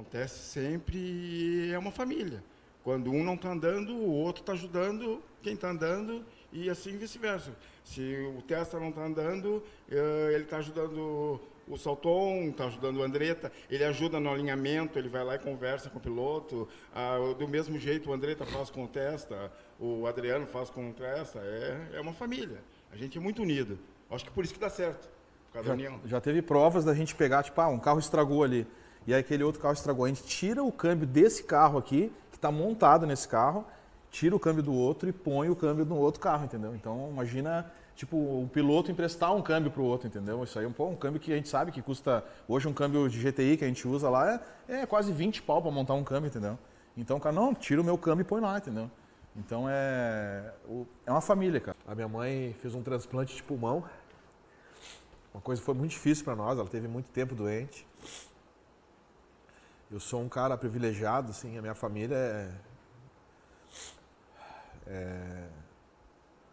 Acontece sempre e é uma família. Quando um não está andando, o outro está ajudando quem está andando e assim vice-versa. Se o Testa não está andando, ele está ajudando o Salton, está ajudando o Andretta, ele ajuda no alinhamento, ele vai lá e conversa com o piloto. Do mesmo jeito, o Andretta faz com o Testa, o Adriano faz com o Testa. É uma família. A gente é muito unido. Acho que por isso que dá certo. Por causa da união. Já teve provas da gente pegar, tipo, um carro estragou ali, e aí aquele outro carro estragou. A gente tira o câmbio desse carro aqui, que está montado nesse carro, tira o câmbio do outro e põe o câmbio no outro carro, entendeu? Então, imagina, tipo, o piloto emprestar um câmbio para o outro, entendeu? Isso aí é um câmbio que a gente sabe que custa... Hoje um câmbio de GTI que a gente usa lá é quase 20 pau para montar um câmbio, entendeu? Então, o cara, não, tira o meu câmbio e põe lá, entendeu? Então, é uma família, cara. A minha mãe fez um transplante de pulmão. Uma coisa que foi muito difícil para nós, ela teve muito tempo doente. Eu sou um cara privilegiado, assim, a minha família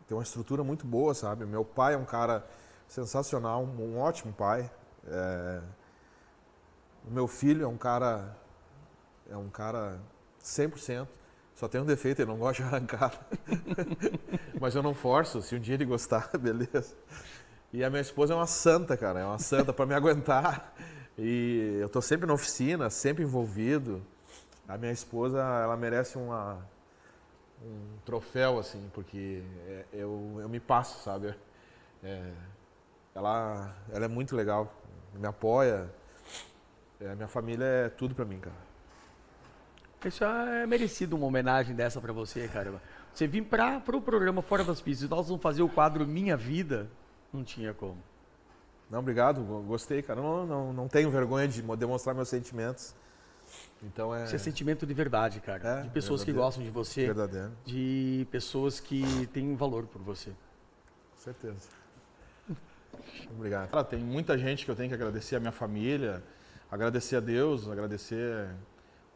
tem uma estrutura muito boa, sabe? Meu pai é um cara sensacional, um ótimo pai. O meu filho é um cara 100%. Só tem um defeito, ele não gosta de arrancar. Mas eu não forço, se um dia ele gostar, beleza. E a minha esposa é uma santa, cara, é uma santa para me aguentar. E eu tô sempre na oficina, sempre envolvido. A minha esposa, ela merece um troféu, assim, porque eu me passo, sabe? Ela é muito legal, me apoia. A minha família é tudo para mim, cara. Isso é merecido uma homenagem dessa para você, cara. Você vir para o programa Fora das Pistas, nós vamos fazer o quadro Minha Vida. Não tinha como. Não, obrigado, gostei, cara. Não tenho vergonha de demonstrar meus sentimentos. Então Isso é sentimento de verdade, cara. De pessoas que gostam de você. Verdadeiro. De pessoas que têm valor por você. Com certeza. Obrigado. Cara, tem muita gente que eu tenho que agradecer, a minha família, agradecer a Deus, agradecer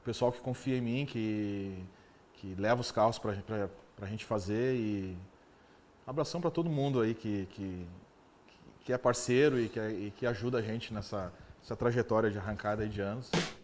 o pessoal que confia em mim, que leva os carros pra gente fazer. E abração para todo mundo aí que é parceiro e que ajuda a gente nessa trajetória de arrancada aí de anos.